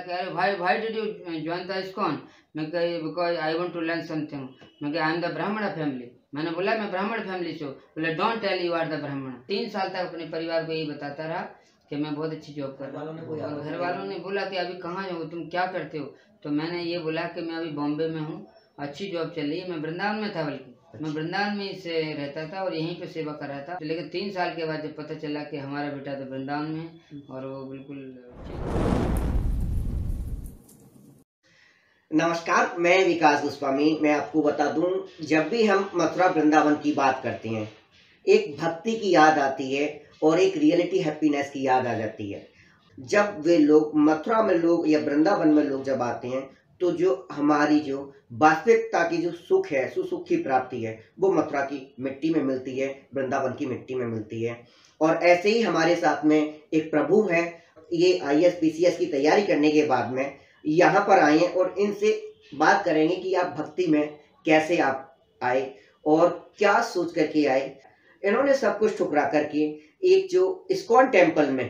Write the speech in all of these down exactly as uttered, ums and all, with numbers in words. बोला कि अरे भाई भाई did you join the ISKCON. मैं कही because I want to learn something. मैं कही I am the Brahmin family. मैंने बोला मैं ब्राह्मण फैमिली से हूँ। बोला don't tell you are the Brahmin. तीन साल तक अपने परिवार को यही बताता रहा कि मैं बहुत अच्छी जॉब कर रहा हूँ। और घर वालों ने बोला कि अभी कहाँ हो तुम, क्या करते हो? तो मैंने ये बोला कि मैं अभी बॉम्बे में हूँ, अच्छी जॉब चल रही है। मैं वृंदावन में था, बल्कि मैं वृंदावन में से रहता था और यहीं पे सेवा कर रहा था। लेकिन तीन साल के बाद जब पता चला कि हमारा बेटा तो वृंदावन में है और वो बिल्कुल। नमस्कार, मैं विकास गोस्वामी। मैं आपको बता दूं, जब भी हम मथुरा वृंदावन की बात करते हैं एक भक्ति की याद आती है और एक रियलिटी हैप्पीनेस की याद आ जाती है। जब वे लोग मथुरा में लोग या वृंदावन में लोग जब आते हैं तो जो हमारी जो वास्तविकता की जो सुख है, सुसुख की प्राप्ति है, वो मथुरा की मिट्टी में मिलती है, वृंदावन की मिट्टी में मिलती है। और ऐसे ही हमारे साथ में एक प्रभु हैं, ये I A S P C S की तैयारी करने के बाद में यहाँ पर आए हैं और इनसे बात करेंगे कि आप भक्ति में कैसे आप आए और क्या सोच करके आए। इन्होंने सब कुछ ठुकरा करके एक जो इस्कॉन टेम्पल में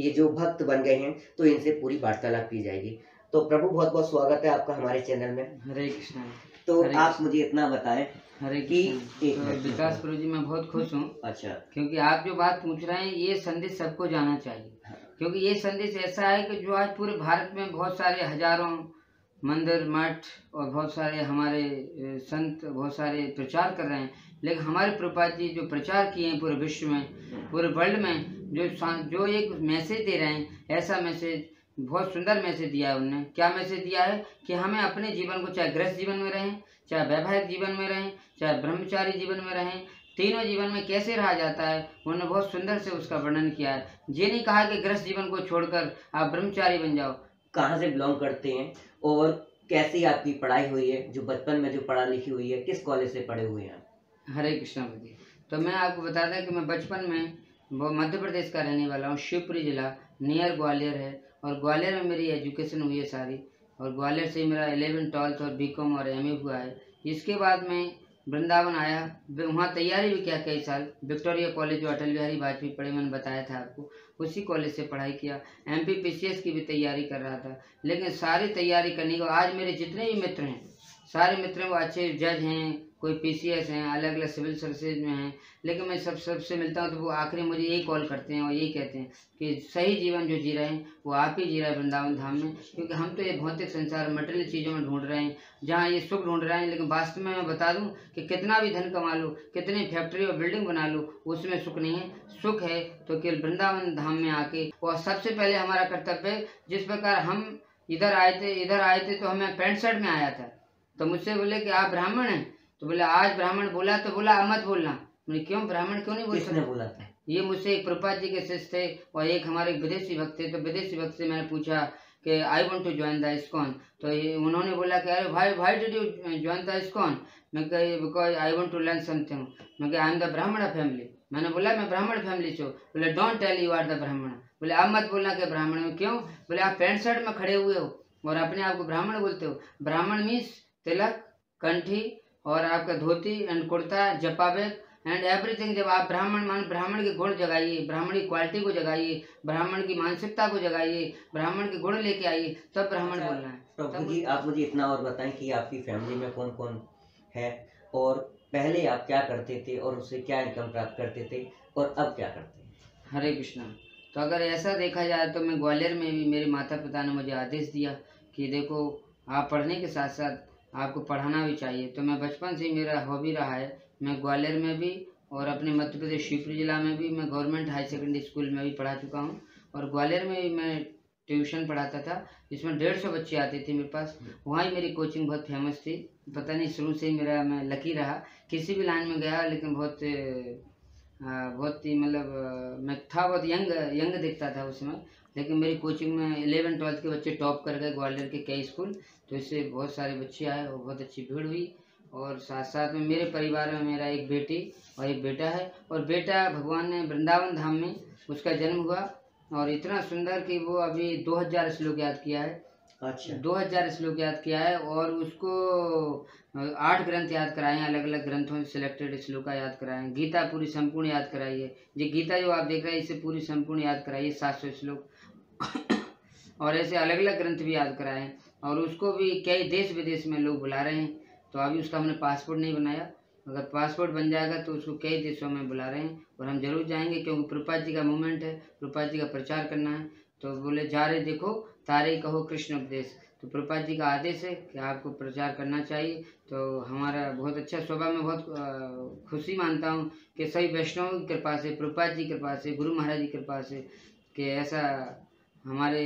ये जो भक्त बन गए हैं, तो इनसे पूरी वार्तालाप की जाएगी। तो प्रभु, बहुत बहुत स्वागत है आपका हमारे चैनल में। हरे कृष्णा। तो हरे आप मुझे इतना बताएं। हरे की विकास प्रभु जी, मैं बहुत खुश हूँ। अच्छा, क्योंकि आप जो बात पूछ रहे हैं ये संदेश सबको जाना चाहिए। हाँ। क्योंकि ये संदेश ऐसा है कि जो आज पूरे भारत में बहुत सारे हजारों मंदिर, मठ और बहुत सारे हमारे संत बहुत सारे प्रचार कर रहे हैं, लेकिन हमारे प्रभुपाद जी जो प्रचार किए हैं पूरे विश्व में, पूरे वर्ल्ड में जो जो एक मैसेज दे रहे हैं, ऐसा मैसेज, बहुत सुंदर मैसेज दिया है उन्होंने। क्या मैसेज दिया है कि हमें अपने जीवन को, चाहे गृहस्थ जीवन में रहें, चाहे वैवाहिक जीवन में रहें, चाहे ब्रह्मचारी जीवन में रहें, तीनों जीवन में कैसे रहा जाता है, उन्होंने बहुत सुंदर से उसका वर्णन किया है। ये नहीं कहा कि गृहस्थ जीवन को छोड़कर आप ब्रह्मचारी बन जाओ। कहाँ से बिलोंग करते हैं और कैसी आपकी पढ़ाई हुई है, जो बचपन में जो पढ़ा लिखी हुई है, किस कॉलेज से पढ़े हुए हैं आप? हरे कृष्णा जी, तो मैं आपको बताता हूँ कि मैं बचपन में वो मध्य प्रदेश का रहने वाला हूँ। शिवपुरी जिला नियर ग्वालियर है और ग्वालियर में मेरी एजुकेशन हुई है सारी, और ग्वालियर से मेरा एलेवन ट्वेल्थ और बीकॉम और एमए हुआ है। इसके बाद मैं वृंदावन आया, वहाँ तैयारी भी किया कई साल। विक्टोरिया कॉलेज जो अटल बिहारी वाजपेयी पढ़े, मैंने बताया था आपको, उसी कॉलेज से पढ़ाई किया। M P P C S की भी तैयारी कर रहा था, लेकिन सारी तैयारी करने के आज मेरे जितने भी मित्र हैं, सारे मित्र वो अच्छे जज हैं, कोई पी सी एस हैं, अलग अलग सिविल सर्विसेज में हैं, लेकिन मैं सब सबसे मिलता हूं तो वो आखिरी मुझे यही कॉल करते हैं और यही कहते हैं कि सही जीवन जो जी रहे हैं वो आप ही जी रहे हैं वृंदावन धाम में, क्योंकि हम तो ये भौतिक संसार मटेरियल चीज़ों में ढूंढ रहे हैं, जहां ये सुख ढूंढ रहे हैं। लेकिन वास्तव में मैं बता दूं कि कितना भी धन कमा लो, कितनी फैक्ट्री और बिल्डिंग बना लो, उसमें सुख नहीं है। सुख है तो केवल वृंदावन धाम में आके। और सबसे पहले हमारा कर्तव्य है, जिस प्रकार हम इधर आए थे, इधर आए थे तो हमें पैंट शर्ट में आया था, तो मुझसे बोले कि आप ब्राह्मण हैं, तो बोला आज ब्राह्मण बोला तो बोला अब मत बोलना। मैंने क्यों ब्राह्मण क्यों नहीं बोल सकता? बोला था ये मुझसे एक प्रभुपाद जी के शिष्य थे और एक हमारे विदेशी भक्त थे, तो विदेशी भक्त से मैंने पूछा कि I want to join the ISKCON. तो ये उन्होंने बोला कि अरे भाई भाई did you join the ISKCON. मैं कही because I want to learn something. मैं कही I am the Brahmin family. मैंने बोला मैं ब्राह्मण फैमिली से हूँ। बोले don't tell you are the Brahmin. बोले अब मत बोलना कि ब्राह्मण में क्यों। बोले आप पैंट शर्ट में खड़े हुए हो और अपने आप को ब्राह्मण बोलते हो। ब्राह्मण मीन्स तिलक, कंठी और आपका धोती एंड कुर्ता, जपा बैग एंड एवरीथिंग। जब आप ब्राह्मण मान, ब्राह्मण के गुण जगाइए, ब्राह्मण की क्वालिटी को जगाइए, ब्राह्मण की मानसिकता को जगाइए, ब्राह्मण के गुण लेके आइए, तब ब्राह्मण बोलना है। प्रभु जी, आप मुझे इतना और बताएं कि आपकी फैमिली में कौन कौन है और पहले आप क्या करते थे और उससे क्या इनकम प्राप्त करते थे और अब क्या करते हैं? हरे कृष्णा। तो अगर ऐसा देखा जाए तो मैं ग्वालियर में भी, मेरे माता पिता ने मुझे आदेश दिया कि देखो आप पढ़ने के साथ साथ आपको पढ़ाना भी चाहिए, तो मैं बचपन से ही मेरा हॉबी रहा है। मैं ग्वालियर में भी और अपने मध्य प्रदेश शिवपुरी जिला में भी मैं गवर्नमेंट हाई सेकेंडरी स्कूल में भी पढ़ा चुका हूँ और ग्वालियर में भी मैं ट्यूशन पढ़ाता था, जिसमें डेढ़ सौ बच्चे आते थे मेरे पास। वहाँ ही मेरी कोचिंग बहुत फेमस थी। पता नहीं, शुरू से ही मेरा, मैं लकी रहा, किसी भी लाइन में गया, लेकिन बहुत बहुत ही मतलब मैं था बहुत यंग यंग दिखता था उस समय, लेकिन मेरी कोचिंग में इलेवन ट्वेल्थ के बच्चे टॉप कर गए ग्वालियर के कई स्कूल, तो इससे बहुत सारे बच्चे आए और बहुत अच्छी भीड़ हुई। और साथ साथ में मेरे परिवार में मेरा एक बेटी और एक बेटा है, और बेटा भगवान ने वृंदावन धाम में उसका जन्म हुआ और इतना सुंदर कि वो अभी दो हज़ार श्लोक याद किया है। अच्छा, दो हज़ार श्लोक याद किया है और उसको आठ ग्रंथ याद कराए हैं, अलग अलग ग्रंथों से सिलेक्टेड श्लोका याद कराए हैं। गीता पूरी संपूर्ण याद कराई है। ये गीता जो आप देख रहे हैं इसे पूरी संपूर्ण याद कराइए, सात सौ श्लोक और ऐसे अलग अलग ग्रंथ भी याद कराए हैं और उसको भी कई देश विदेश में लोग बुला रहे हैं। तो अभी उसका हमने पासपोर्ट नहीं बनाया, अगर पासपोर्ट बन जाएगा तो उसको कई देशों में बुला रहे हैं और हम जरूर जाएंगे, क्योंकि प्रभुपाद जी का मूवमेंट है, प्रभुपाद जी का प्रचार करना है। तो बोले जा रहे देखो तारे कहो कृष्ण उपदेश, तो प्रभुपाद जी का आदेश है कि आपको प्रचार करना चाहिए। तो हमारा बहुत अच्छा स्वभाव में बहुत खुशी मानता हूँ कि सभी वैष्णव की कृपा से, प्रभुपाद जी की कृपा से, गुरु महाराज जी की कृपा से कि ऐसा हमारे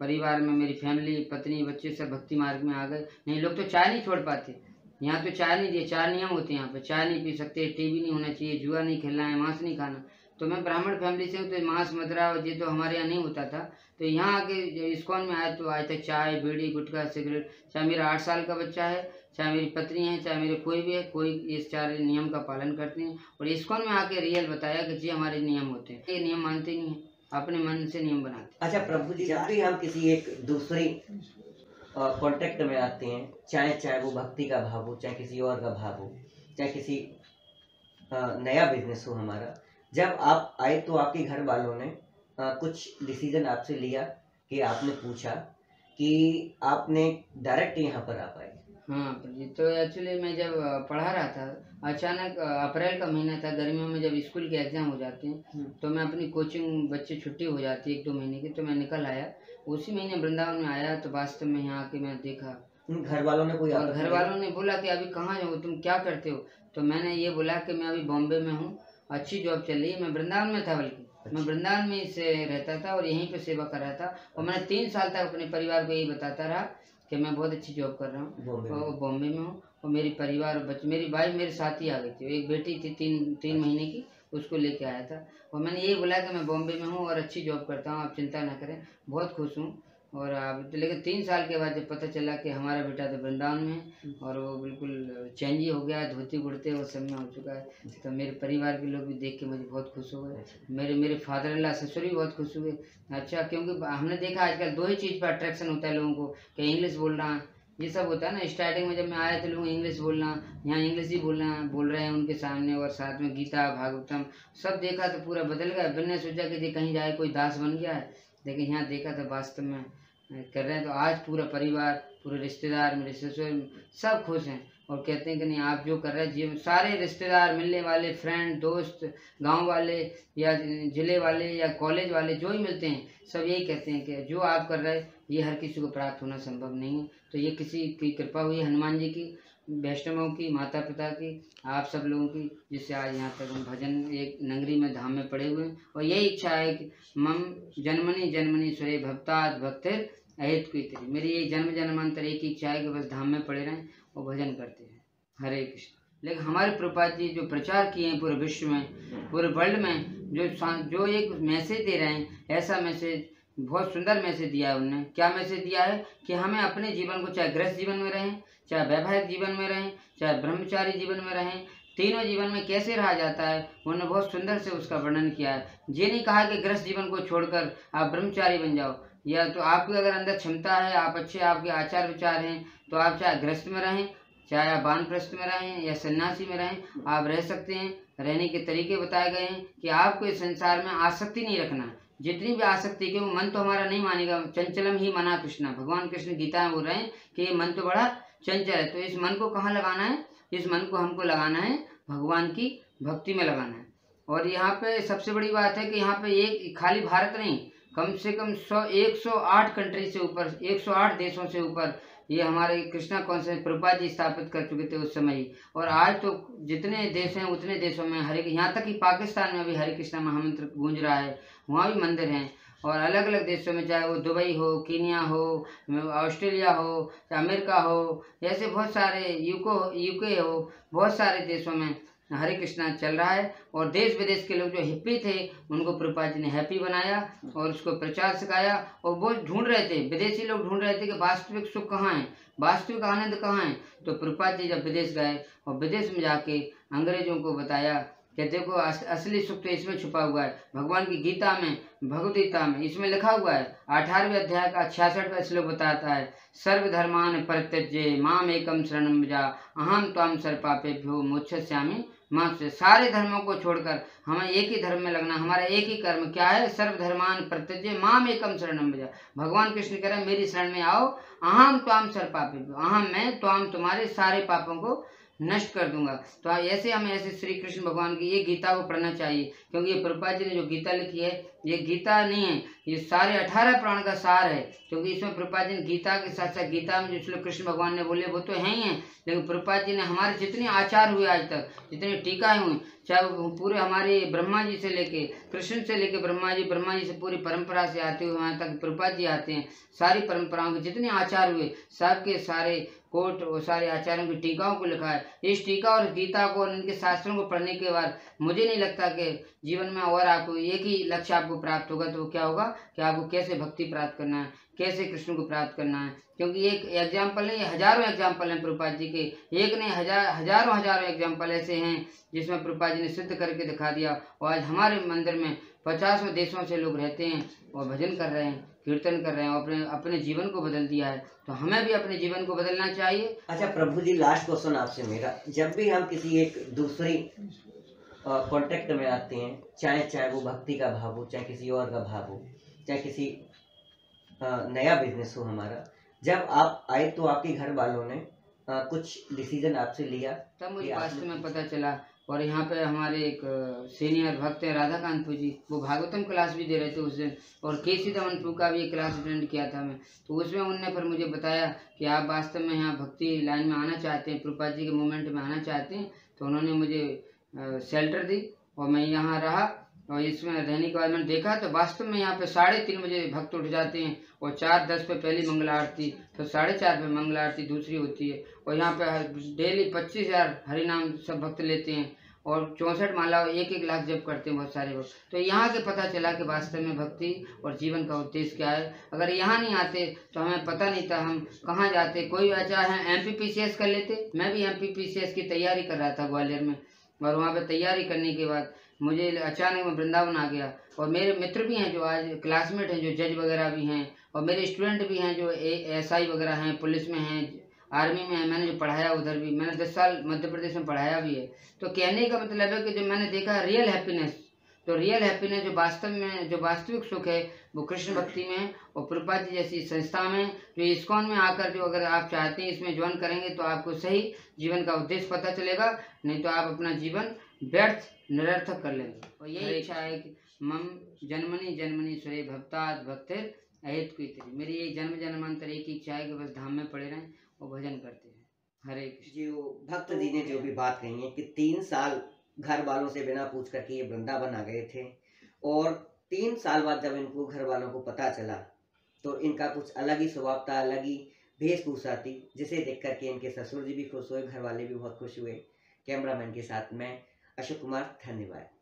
परिवार में मेरी फैमिली, पत्नी, बच्चे सब भक्ति मार्ग में आ गए। नहीं लोग तो चाय नहीं छोड़ पाते, यहाँ तो चाय नहीं दिए, चार नियम होते हैं यहाँ पर, चाय नहीं पी सकते, टीवी नहीं होना चाहिए, जुआ नहीं खेलना है, मांस नहीं खाना। तो मैं ब्राह्मण फैमिली से हूँ तो मांस मदरा और ये तो हमारे यहाँ नहीं होता था। तो यहाँ आके इस्कॉन में आया तो आज तक चाय, बीड़ी, गुटखा, सिगरेट, चाहे मेरा आठ साल का बच्चा है, चाहे मेरी पत्नी है, चाहे मेरे कोई भी है, कोई इस चार नियम का पालन करते हैं। और इस्कॉन में आके रियल बताया कि जी हमारे नियम होते हैं, ये नियम मानते नहीं है, अपने मन से नियम बनाते। अच्छा प्रभु जी, जब भी हम किसी एक दूसरे कॉन्टेक्ट में आते हैं, चाहे चाहे वो भक्ति का भाव हो, चाहे किसी और का भाव हो, चाहे किसी आ, नया बिजनेस हो हमारा, जब आप आए तो आपके घर वालों ने आ, कुछ डिसीजन आपसे लिया कि आपने पूछा कि आपने डायरेक्ट यहाँ पर आ पाए? हाँ जी, तो एक्चुअली मैं जब पढ़ा रहा था, अचानक अप्रैल का महीना था, गर्मियों में जब स्कूल के एग्ज़ाम हो जाते हैं तो मैं अपनी कोचिंग, बच्चे छुट्टी हो जाती है एक दो महीने की, तो मैं निकल आया। उसी महीने वृंदावन में आया तो वास्तव में यहाँ आके मैं देखा, घर वालों ने कोई और घर वालों ने बोला कि अभी कहाँ हो तुम, क्या करते हो? तो मैंने ये बोला कि मैं अभी बॉम्बे में हूँ, अच्छी जॉब चल रही है। मैं वृंदावन में था, बल्कि मैं वृंदावन में से रहता था और यहीं पर सेवा कर रहा था। और मैंने तीन साल तक अपने परिवार को यही बताता रहा कि मैं बहुत अच्छी जॉब कर रहा हूँ, बॉम्बे में हूँ, और मेरी परिवार और बच्चे, मेरी वाइफ मेरे साथ ही आ गई थी, एक बेटी थी तीन तीन महीने की, उसको लेके आया था। और मैंने यही बोला कि मैं बॉम्बे में हूँ और अच्छी जॉब करता हूँ, आप चिंता ना करें, बहुत खुश हूँ। और आप तो, लेकिन तीन साल के बाद जब पता चला कि हमारा बेटा तो वृंदावन में है और वो बिल्कुल चेंज ही हो गया, धोती कुर्ते और सब में हो चुका है, तो मेरे परिवार के लोग भी देख के मुझे बहुत खुश हो गए, मेरे मेरे फादर इन लॉ ससुर भी बहुत खुश हुए। अच्छा, क्योंकि हमने देखा आजकल दो ही चीज़ पर अट्रैक्शन होता है लोगों को, कि इंग्लिश बोलना ये सब होता है ना। स्टार्टिंग में जब मैं आया तो लोग इंग्लिश बोलना, यहाँ इंग्लिश ही बोलना बोल रहे हैं उनके सामने, और साथ में गीता, भागवतम सब देखा तो पूरा बदल गया। बिना सोचा कि कहीं जाए कोई दास बन गया है, लेकिन यहाँ देखा तो वास्तव में कर रहे हैं। तो आज पूरा परिवार, पूरे रिश्तेदार, मेरे ससुर सब खुश हैं और कहते हैं कि नहीं आप जो कर रहे हैं जीवन, सारे रिश्तेदार, मिलने वाले, फ्रेंड, दोस्त, गांव वाले या ज़िले वाले या कॉलेज वाले जो ही मिलते हैं, सब यही कहते हैं कि जो आप कर रहे हैं ये हर किसी को प्राप्त होना संभव नहीं है। तो ये किसी की कृपा हुई, हनुमान जी की, वैष्णवों की, माता पिता की, आप सब लोगों की, जिससे आज यहाँ तक हम भजन एक नगरी में धाम में पड़े हुए हैं। और यही इच्छा है कि मम जन्मनी जन्मनी स्वरे भक्तात् भक्तिर अहित की तेरी, मेरी ये जन्म जन्मांतर एक ही इच्छा है कि बस धाम में पड़े रहें और भजन करते हैं। हरे कृष्ण। लेकिन हमारे प्रभुपाद जी जो प्रचार किए हैं पूरे विश्व में, पूरे वर्ल्ड में, जो जो एक मैसेज दे रहे हैं, ऐसा मैसेज, बहुत सुंदर मैसेज दिया है उन्होंने। क्या मैसेज दिया है कि हमें अपने जीवन को, चाहे गृहस्थ जीवन में रहें, चाहे वैवाहिक जीवन में रहें, चाहे ब्रह्मचारी जीवन में रहें, तीनों जीवन में कैसे रहा जाता है, उन्होंने बहुत सुंदर से उसका वर्णन किया है। ये नहीं कहा कि गृहस्थ जीवन को छोड़कर आप ब्रह्मचारी बन जाओ, या तो आपके अगर अंदर क्षमता है, आप अच्छे, आपके आचार विचार हैं, तो आप चाहे गृहस्थ में रहें, चाहे आप वानप्रस्थ में रहें या सन्यासी में रहें, आप रह सकते हैं। रहने के तरीके बताए गए हैं कि आपको इस संसार में आसक्ति नहीं रखना है, जितनी भी आसक्ति, क्योंकि मन तो हमारा नहीं मानेगा, चंचलम ही मना कृष्णा, भगवान कृष्ण गीता में बोल रहे हैं कि ये मन तो बड़ा चंचल है। तो इस मन को कहाँ लगाना है? इस मन को हमको लगाना है भगवान की भक्ति में लगाना है। और यहाँ पे सबसे बड़ी बात है कि यहाँ पे एक खाली भारत नहीं, कम से कम सौ एक सौ आठ कंट्री से ऊपर, एक सौ आठ देशों से ऊपर ये हमारे कृष्णा कॉन्फ्रेंस प्रभुपाद जी स्थापित कर चुके थे उस समय ही। और आज तो जितने देश हैं उतने देशों में हरे, यहाँ तक कि पाकिस्तान में भी हरे कृष्णा महामंत्र गूंज रहा है, वहाँ भी मंदिर हैं। और अलग अलग देशों में, चाहे वो दुबई हो, कीनिया हो, ऑस्ट्रेलिया हो, अमेरिका हो, ऐसे बहुत सारे, यूको यूके हो, बहुत सारे देशों में हरे कृष्णा चल रहा है। और देश विदेश के लोग जो हिप्पी थे उनको प्रभुपाद जी ने हैप्पी बनाया और उसको प्रचार सिखाया। और वो ढूंढ रहे थे, विदेशी लोग ढूंढ रहे थे कि वास्तविक सुख कहाँ है, वास्तविक आनंद कहाँ है। तो प्रभुपाद जी जब विदेश गए और विदेश में जाके अंग्रेजों को बताया कि देखो अस, असली सुख तो इसमें छुपा हुआ है, भगवान की गीता में, भगवद्गीता में, इसमें लिखा हुआ है। अठारहवें अध्याय का छियासठवां श्लोक बताता है, सर्वधर्मान परित्यज्य माम एकम शरणं व्रज अहम त्वाम सर्वपापेभ्यो मोक्षयिष्यामि मार्ग से सारे धर्मों को छोड़कर हमें एक ही धर्म में लगना। हमारा एक ही कर्म क्या है? सर्वधर्मान प्रत्यज्य माम एकम शरणम व्रज। भगवान कृष्ण कह रहे हैं मेरी शरण में आओ, अहम त्वाम सर्वपापेभ्यो, अहम मैं त्वाम तुम्हारे सारे पापों को नष्ट कर दूंगा। तो ऐसे हमें ऐसे श्री कृष्ण भगवान की ये गीता को पढ़ना चाहिए, क्योंकि ये प्रभुपाद जी ने जो गीता लिखी है ये गीता नहीं है, ये सारे अठारह प्राण का सार है। क्योंकि इसमें प्रभुपाद जी ने गीता के साथ साथ गीता में जो श्लोक कृष्ण भगवान ने बोले वो तो हैं ही हैं, लेकिन प्रभुपाद जी ने हमारे जितने आचार हुए आज तक, जितने टीकाएं हुई, चाहे वो पूरे हमारे ब्रह्मा जी से लेके कृष्ण से लेके ब्रह्मा जी, ब्रह्मा जी से पूरी परंपरा से आते हुए वहाँ तक प्रभुपाद जी आते हैं, सारी परंपराओं के जितने आचार हुए सबके सारे कोट और सारे आचार्यों की टीकाओं को लिखा है। इस टीका और गीता को और इनके शास्त्रों को पढ़ने के बाद मुझे नहीं लगता कि जीवन में और आपको एक ही लक्ष्य आपको प्राप्त होगा। तो क्या होगा कि आपको कैसे भक्ति प्राप्त करना है, कैसे कृष्ण को प्राप्त करना है, क्योंकि एक एग्जाम्पल नहीं, हजारों एग्जाम्पल हैं प्रभुपाद जी के, एक नहीं हजार हजारों हजारों एग्जाम्पल ऐसे हैं जिसमें प्रभुपाद जी ने सिद्ध करके दिखा दिया। और आज हमारे मंदिर में पचासों देशों से लोग रहते हैं और भजन कर रहे हैं, कीर्तन कर रहे हैं और अपने अपने जीवन को बदल दिया है। तो हमें भी अपने जीवन को बदलना चाहिए। अच्छा प्रभु जी, लास्ट क्वेश्चन आपसे मेरा, जब भी हम किसी एक दूसरी कॉन्टेक्ट में आते हैं, चाहे चाहे वो भक्ति का भाव हो, चाहे किसी और का भाव हो, चाहे किसी आ, नया बिजनेस हो हमारा, जब आप आए तो आपके घर वालों ने आ, कुछ डिसीजन आपसे लिया, तब मुझे वास्तव में पता चला। और यहाँ पे हमारे एक सीनियर भक्त हैं राधा कांतु जी, वो भागवतम क्लास भी दे रहे थे उस दिन, और के सी दमनपुर का भी एक क्लास अटेंड किया था मैं, तो उसमें उनने फिर मुझे बताया कि आप वास्तव में यहाँ भक्ति लाइन में आना चाहते हैं, प्रभुपाद जी के मूवमेंट में आना चाहते हैं। तो उन्होंने मुझे शेल्टर दी और मैं यहाँ रहा, और इसमें रहने के बाद मैंने देखा तो वास्तव में यहाँ पे साढ़े तीन बजे भक्त उठ जाते हैं और चार दस पे पहली मंगला आरती, तो साढ़े चार पे मंगला आरती दूसरी होती है, और यहाँ पे डेली पच्चीस हजार हरिनाम सब भक्त लेते हैं और चौंसठ माला एक एक लाख जप करते हैं बहुत सारे भक्त। तो यहाँ के पता चला कि वास्तव में भक्ति और जीवन का उद्देश्य क्या है। अगर यहाँ नहीं आते तो हमें पता नहीं था हम कहाँ जाते। कोई ऐसा है M P P C S कर लेते, मैं भी M P P C S की तैयारी कर रहा था ग्वालियर में, और वहाँ पर तैयारी करने के बाद मुझे अचानक मैं वृंदावन आ गया। और मेरे मित्र भी हैं जो आज क्लासमेट हैं, जो जज वगैरह भी हैं, और मेरे स्टूडेंट भी हैं जो एस आई वगैरह हैं, पुलिस में हैं, आर्मी में है, मैंने जो पढ़ाया उधर भी, मैंने दस साल मध्य प्रदेश में पढ़ाया भी है। तो कहने का मतलब है कि जो मैंने देखा रियल हैप्पीनेस, तो रियल हैप्पीनेस जो वास्तव में जो वास्तविक सुख है वो कृष्ण भक्ति में और प्रभुपाद जी जैसी संस्था में, जो इस्कॉन में आकर जो अगर आप चाहते हैं इसमें ज्वाइन करेंगे तो आपको सही जीवन का उद्देश्य पता चलेगा, नहीं तो आप अपना जीवन व्यर्थ निरर्थक कर लेंगे। और यही इच्छा है कि मम जन्मनि जन्मनि सुरे भक्तात् भक्तिर अहित की तरी, मेरी ये जन्म जन्मांतर एक ही इच्छा है कि बस धाम में पड़े रहें और भजन करते रहें। हरे जी, वो भक्त जी ने जो भी बात कही है कि तीन साल घर वालों से बिना पूछ करके ये वृंदावन आ गए थे, और तीन साल बाद जब इनको घर वालों को पता चला तो इनका कुछ अलग ही स्वभाव था, अलग ही वेशभूषा थी, जिसे देख करके इनके ससुर जी भी खुश हुए, घर वाले भी बहुत खुश हुए। कैमरामैन के साथ मैं अशोक कुमार, धन्यवाद।